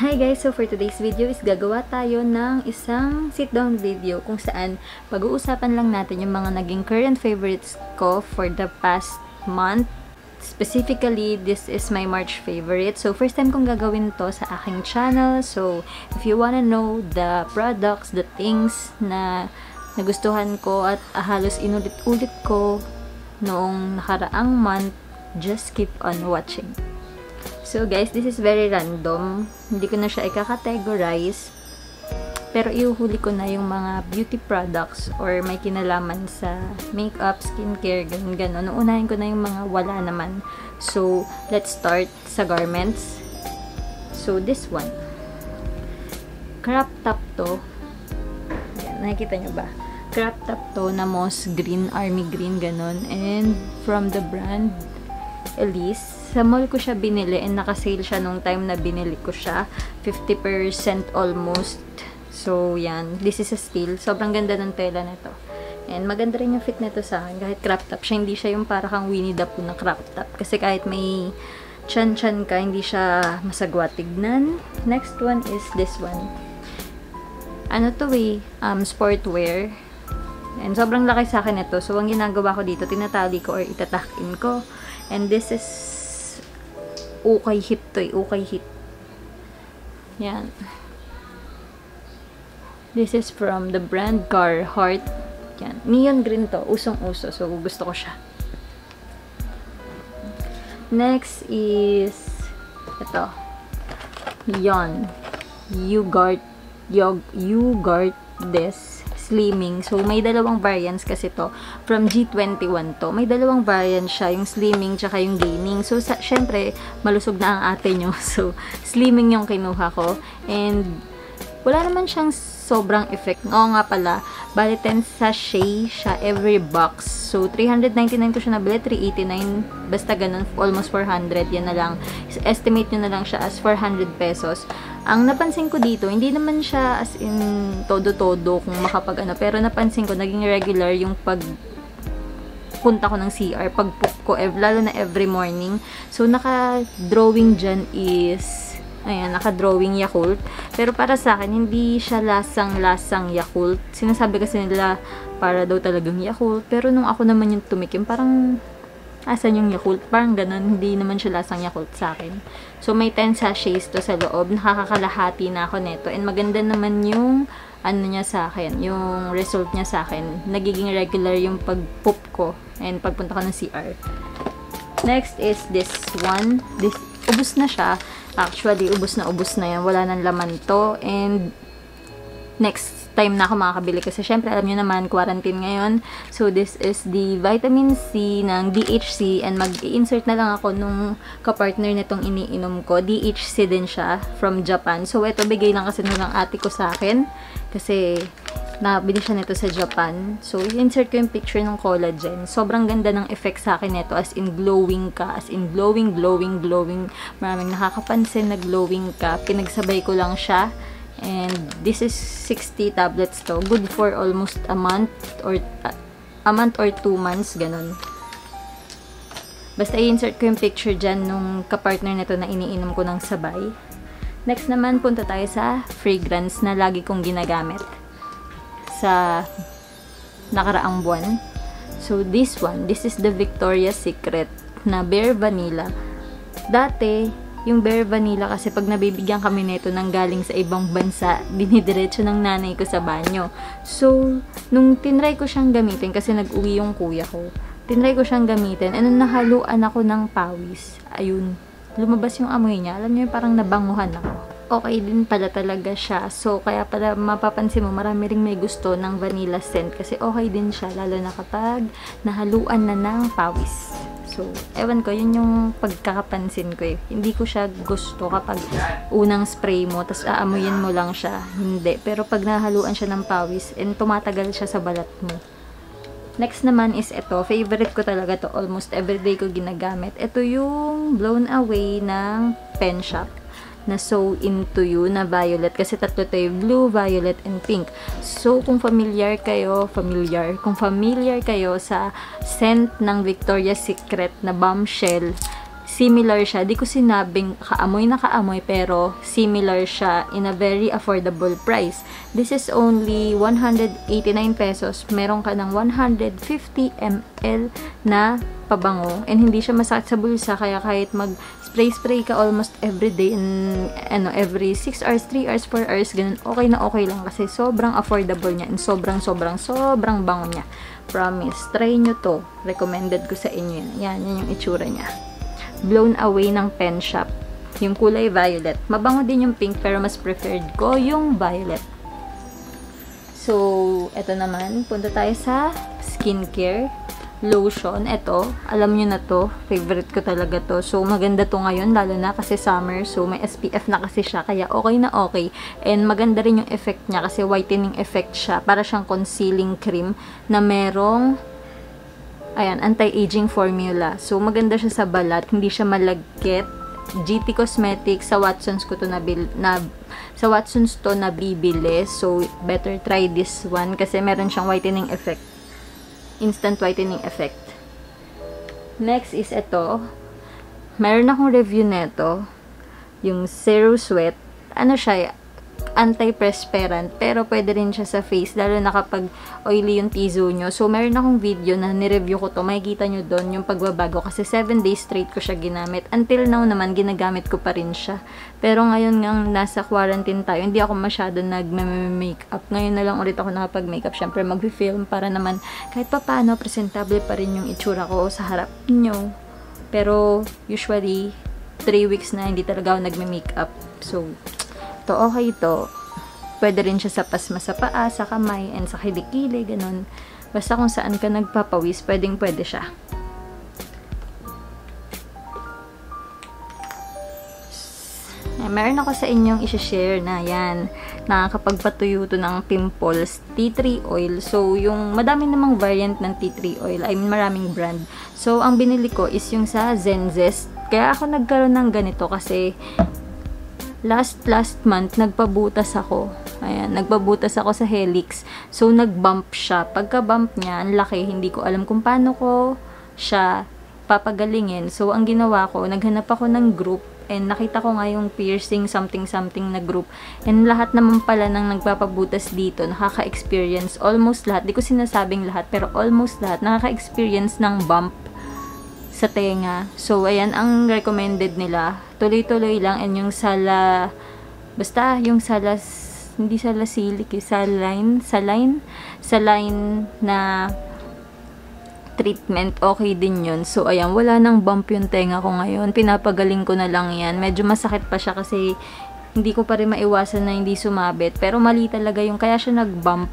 Hi guys! So for today's video is gagawa tayo ng isang sit-down video kung saan pag-uusapan lang natin yung mga naging current favorites ko for the past month. Specifically, this is my March favorite. So first time kong gagawin to sa aking channel. So if you wanna know the products, the things na nagustuhan ko at halos inulit-ulit ko noong nakaraang month, just keep on watching. So guys, this is very random. Hindi ko na siya i-categorize. Pero iuhuli ko na yung mga beauty products or may kinalaman sa makeup, skincare, ganun-ganun. Uunahin ko na yung mga wala naman. So, let's start sa garments. So, this one. Crop top to. Yan, nakikita nyo ba? Crop top to na moss green, army green, ganun. And from the brand Elise. Sa mall ko siya binili and naka-sale siya nung time na binili ko siya. 50% almost. So, yan. This is a steal. Sobrang ganda ng tela na to. And maganda rin yung fit nito sa akin. Kahit crop top siya, hindi siya yung para kang Winnie the Pooh na crop top. Kasi kahit may chan-chan ka, hindi siya masagwa tignan. Next one is this one. Ano to eh? Sportwear. And sobrang laki sa akin ito. So, ang ginagawa ko dito, tinatali ko or itatakin ko. And this is ukay hip to eh. Ukay hip. Yan. This is from the brand Carhartt. Yan. Neon green to. Usong-uso. So, gusto ko siya. Next is ito. Yon. Yogurt Des Slimming. So, may dalawang variants kasi to. From G21 to. May dalawang variant siya. Yung slimming tsaka yung gaining. So, syempre, malusog na ang ate nyo. So, slimming yung kinuha ko. And, wala naman siyang sobrang effect. Oo nga pala. Bali, 10 sachet siya every box. So, 399 ko siya nabili. 389. Basta ganun. Almost 400. Yan na lang. Estimate nyo na lang siya as 400 pesos. Ang napansin ko dito, hindi naman siya as in todo-todo kung makapag-ano. Pero napansin ko, naging regular yung pagpunta ko ng CR, pag-poop ko, lalo na every morning. So, naka-drawing dyan is, ayan, naka-drawing Yakult. Pero para sa akin, hindi siya lasang-lasang Yakult. Sinasabi kasi nila, para daw talagang Yakult. Pero nung ako naman yung tumikim, parang asan yung Yakult? Parang ganun. Hindi naman siya lasang Yakult sa akin. So, may 10 sachets to sa loob. Nakakakalahati na ako neto. And maganda naman yung ano niya sa akin. Yung result niya sa akin. Nagiging regular yung pag-poop ko. And pagpunta ko ng CR. Next is this one. This, ubus na siya. Actually, ubus na yan. Wala nang laman to. And next time na ako makakabili kasi syempre alam nyo naman, quarantine ngayon. So, this is the vitamin C ng DHC and mag-i-insert na lang ako nung kapartner nitong iniinom ko. DHC din siya from Japan. So, ito bigay lang kasi ng ate ko sa akin kasi nabili siya nito sa Japan. So, insert ko yung picture ng collagen. Sobrang ganda ng effect sa akin nito. As in, glowing ka. As in, glowing. Maraming nakakapansin na glowing ka. Pinagsabay ko lang siya. And this is 60 tablets to. Good for almost a month or 2 months. Ganon. Basta i-insert ko yung picture dyan nung kapartner nito na iniinom ko ng sabay. Next naman, punta tayo sa fragrance na lagi kong ginagamit sa nakaraang buwan. So, this one. This is the Victoria's Secret na Bare Vanilla. Dati, yung Bare Vanilla kasi pag nabibigyan kami nito ng galing sa ibang bansa, dinidiretso ng nanay ko sa banyo. So, nung tinry ko siyang gamitin, kasi nag-uwi yung kuya ko, tinry ko siyang gamitin, and nung nahaluan ako ng pawis, ayun, lumabas yung amoy niya. Alam niyo, parang nabanguhan ako. Okay din pala talaga siya. So, kaya pala mapapansin mo, marami ring may gusto ng vanilla scent kasi okay din siya, lalo na kapag nahaluan na ng pawis. So, ewan ko, yun yung pagkakapansin ko eh. Hindi ko siya gusto kapag unang spray mo, tapos aamuyin mo lang siya. Hindi. Pero pag nahaluan siya ng pawis, and tumatagal siya sa balat mo. Next naman is ito. Favorite ko talaga to. Almost everyday ko ginagamit. Ito yung Blown Away ng Pen Shop na So Into You na violet. Kasi tatlo to yung blue, violet, and pink. So, kung familiar kayo sa scent ng Victoria's Secret na bombshell, similar siya. Di ko sinabing kaamoy na kaamoy, pero similar siya in a very affordable price. This is only 189 pesos. Meron ka ng 150 ml na pabango. And hindi siya masakit sa bulsa, kaya kahit mag-spray-spray ka almost every day, and ano, every 6 hours, 3 hours, 4 hours, ganun, okay na okay lang kasi sobrang affordable niya and sobrang bango niya. Promise, try nyo to. Recommended ko sa inyo yan. Yan, yan yung itsura niya. Blown Away ng Pen Shop. Yung kulay violet. Mabango din yung pink, pero mas preferred ko yung violet. So, eto naman. Punta tayo sa skincare. Lotion. Eto. Alam nyo na to. Favorite ko talaga to. So, maganda to ngayon. Lalo na kasi summer. So, may SPF na kasi siya. Kaya, okay na okay. And, maganda rin yung effect niya. Kasi, whitening effect siya. Para siyang concealing cream na merong ayan, anti-aging formula. So, maganda siya sa balat. Hindi siya malagkit. GT Cosmetics. Sa Watsons ko to nabibili. So, better try this one. Kasi meron siyang whitening effect. Instant whitening effect. Next is ito. Meron akong review neto. Yung Zero Sweat. Ano siya? Anti-perspirant, pero pwede rin siya sa face, lalo na kapag oily yung tizo nyo. So, meron akong video na nireview ko to. Makikita nyo doon yung pagbabago kasi 7 days straight ko siya ginamit. Until now naman, ginagamit ko pa rin siya. Pero ngayon nga, nasa quarantine tayo, hindi ako masyado nag-makeup. Ngayon na lang ulit ako nakapag-makeup. Siyempre, mag-film para naman kahit pa paano, presentable pa rin yung itsura ko sa harap nyo. Pero, usually, 3 weeks na hindi talaga ako nag-makeup. So, to okay to. Pwede rin siya sa pasma sa paa, sa kamay, and sa kilikili, ganun. Basta kung saan ka nagpapawis, pwede siya. Meron ako sa inyong isha-share na yan. Nakakapagpatuyo to ng pimples. Tea tree oil. So, yung madami namang variant ng tea tree oil. I mean, maraming brand. So, ang binili ko is yung sa Zen Zest. Kaya ako nagkaroon ng ganito kasi last month, nagpabutas ako. Ayan, nagpabutas ako sa helix. So, nagbump siya. Pagka-bump niya, ang laki. Hindi ko alam kung paano ko siya papagalingin. So, ang ginawa ko, naghanap ako ng group. And nakita ko nga yung piercing something-something na group. And lahat naman pala ng nagpapabutas dito, nakaka-experience. Almost lahat. Di ko sinasabing lahat, pero almost lahat. Nakaka-experience ng bump sa tenga. So, ayan, ang recommended nila. Tuloy-tuloy lang. And yung sala, basta, yung sala, hindi sala silik, yung saline na treatment, okay din yun. So, ayan, wala nang bump yung tenga ko ngayon. Pinapagaling ko na lang yan. Medyo masakit pa siya kasi hindi ko pa rin maiwasan na hindi sumabit. Pero mali talaga yung, kaya siya nag-bump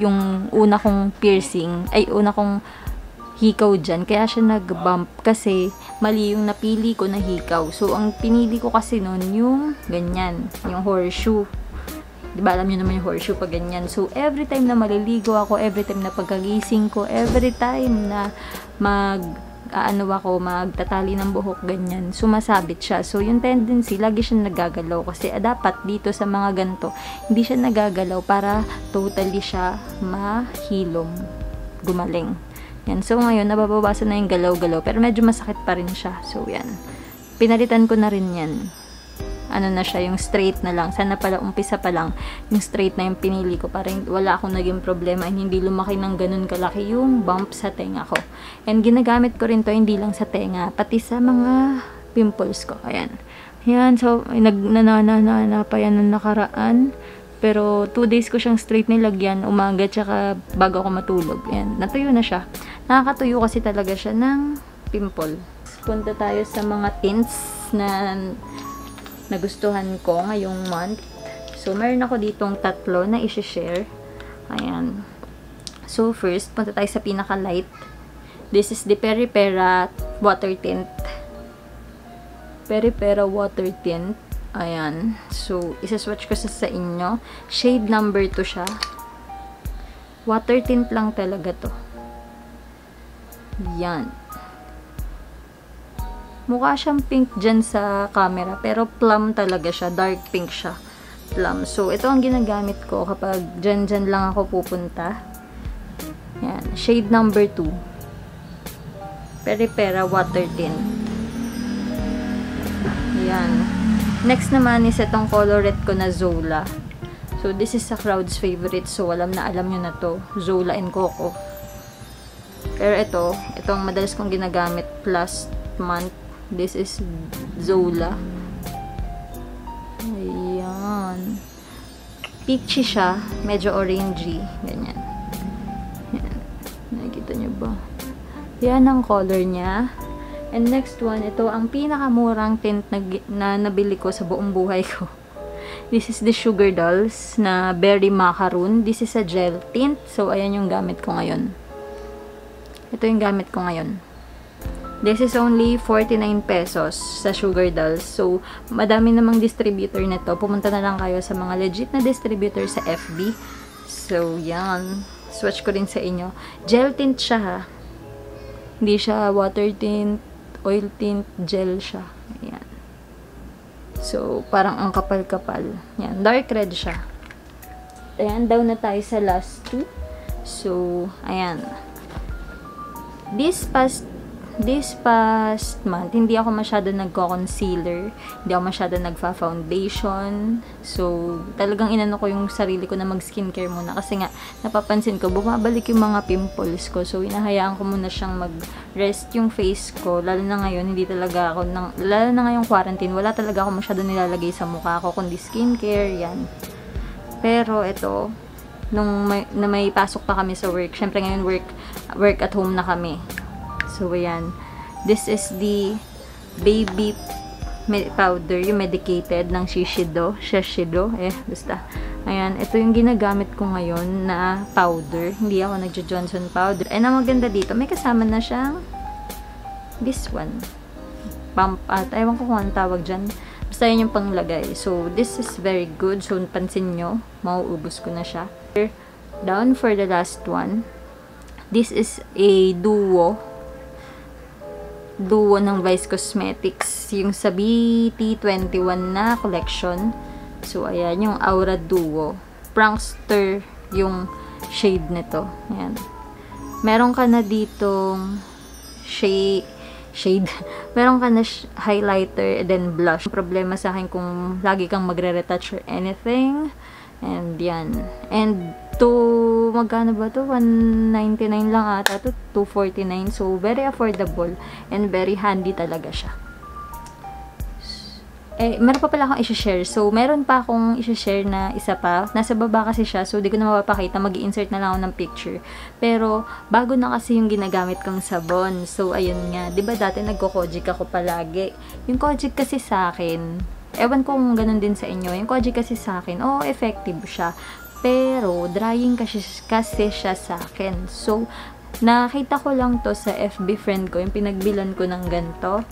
yung una kong piercing, ay, una kong hikaw dyan. Kaya siya nag-bump kasi mali yung napili ko na hikaw. So, ang pinili ko kasi nun yung ganyan, yung horseshoe. Diba, alam nyo naman yung horseshoe pag ganyan. So, every time na maliligo ako, every time na pagkagising ko, every time na magtatali ng buhok, ganyan, sumasabit siya. So, yung tendency, lagi siya nagagalaw kasi dapat dito sa mga ganito, hindi siya nagagalaw para totally siya mahilom, gumaling. Yan. So, ngayon, nababawasan na yung galaw-galaw. Pero medyo masakit pa rin siya. So, yan. Pinalitan ko na rin yan. Ano na siya, yung straight na lang. Sana pala, umpisa pa lang, yung straight na yung pinili ko. Parang wala akong naging problema. And hindi lumaki ng ganun kalaki yung bump sa tenga ko. And ginagamit ko rin to, hindi lang sa tenga, pati sa mga pimples ko. Ayan. Yan. So, nananana pa yan ng nakaraan. Pero, 2 days ko siyang straight nilagyan, umaga, tsaka bago ako matulog. Ayan, natuyo na siya. Nakakatuyo kasi talaga siya ng pimple. Punta tayo sa mga tints na nagustuhan ko ngayong month. So, meron ako ditong 3 na isi-share. Ayan. So, first, punta tayo sa pinaka-light. This is the Peripera Water Tint. Peripera Water Tint. Ayan. So, isaswatch ko sa inyo. Shade number 2 siya. Water tint lang talaga to. Yan. Mukha siyang pink dyan sa camera. Pero plum talaga siya. Dark pink siya. Plum. So, ito ang ginagamit ko kapag dyan lang ako pupunta. Yan. Shade number 2. Peripera Water Tint. Ayan. Next naman is itong colorette ko na Zola. So, this is sa crowd's favorite. So, alam na alam nyo na to. Zola and Coco. Pero ito, itong madalas kong ginagamit last month. This is Zola. Ayan. Peachy siya. Medyo orangey. Ganyan. Ayan. Nakikita nyo ba? Yan ang color niya. And next one, ito ang pinakamurang tint na nabili ko sa buong buhay ko. This is the Sugar Dolls na Berry Macaroon. This is a gel tint. So, ayan yung gamit ko ngayon. Ito yung gamit ko ngayon. This is only 49 pesos sa Sugar Dolls. So, madami namang distributor nito. Pumunta na lang kayo sa mga legit na distributor sa FB. So, yan. Swatch ko rin sa inyo. Gel tint siya ha. Hindi siya water tint. Oil tint, gel siya. Ayan. So, parang ang kapal-kapal. Ayan. Dark red siya. Ayan. Down na tayo sa last two. So, ayan. This past month, hindi ako masyado nagko-concealer. Hindi ako masyado nagfa-foundation. So, talagang inano ko yung sarili ko na mag-skincare muna. Kasi nga, napapansin ko, bumabalik yung mga pimples ko. So, inahayaan ko muna siyang mag-rest yung face ko. Lalo na ngayon, hindi talaga ako, lalo na ngayong quarantine, wala talaga ako masyado nilalagay sa mukha ko, kundi skincare, yan. Pero, ito, nung may pasok pa kami sa work, syempre ngayon work at home na kami. So, ayan. This is the baby powder, yung medicated ng Shishido. Eh, basta. Ayan. Ito yung ginagamit ko ngayon na powder. Hindi ako nagjo-Johnson powder. And ang maganda dito, may kasama na siyang this one. Pump at ewan ko kung anong tawag dyan. Basta yun yung panglagay. So, this is very good. So, pansin nyo, mauubos ko na siya. Down for the last one. This is a duo ng Vice Cosmetics, yung sa BT21 na collection. So, ayan, yung Aura Duo. Prankster yung shade nito. Ayan. Meron ka na ditong shade. Meron ka na highlighter and then blush. Problema sa akin kung lagi kang magre-retouch or anything. And, yan. And, to, magkano ba to? 199 lang ata. To 249. So, very affordable. And very handy talaga siya. Eh, meron pa pala akong i-share. So, meron pa akong i-share na isa pa. Nasa baba kasi siya. So, di ko na mapapakita. Mag-i-insert na lang ako ng picture. Pero, bago na kasi yung ginagamit kong sabon. So, ayun nga. Diba dati nagko-kojic ako palagi? Yung kojic kasi sa akin, ewan ko kung ganun din sa inyo. Yung kojic kasi sa akin, oh, effective siya. Pero, drying kasi siya sa akin. So, nakita ko lang to sa FB friend ko. Yung pinagbilan ko ng ganito.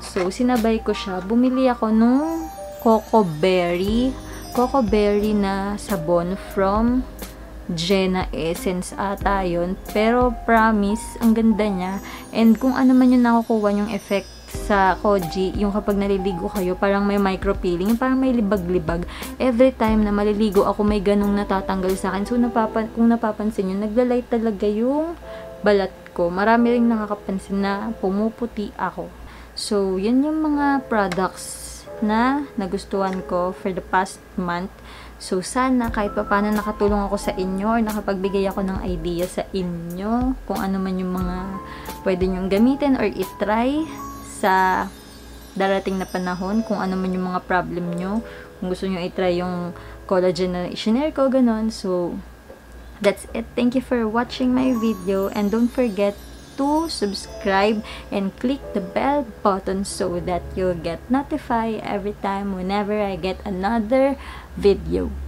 So, sinabay ko siya. Bumili ako nung Coco Berry na sabon from Jenna Essence ata yun. Pero, promise, ang ganda niya. And kung ano man yung nakukuha yung effect sa koji, yung kapag naliligo kayo, parang may micro peeling, parang may libag-libag. Every time na maliligo ako, may ganong natatanggal sa akin. So, kung napapansin nyo, naglalight talaga yung balat ko. Marami rin nakakapansin na pumuputi ako. So, yun yung mga products na nagustuhan ko for the past month. So, sana kahit pa paano nakatulong ako sa inyo or nakapagbigay ako ng idea sa inyo kung ano man yung mga pwede nyong gamitin or itry sa darating na panahon, kung ano man yung mga problem nyo, kung gusto nyo itry yung collagen na i-share ko, ganun. So, that's it. Thank you for watching my video and don't forget to subscribe and click the bell button so that you'll get notified every time whenever I get another video.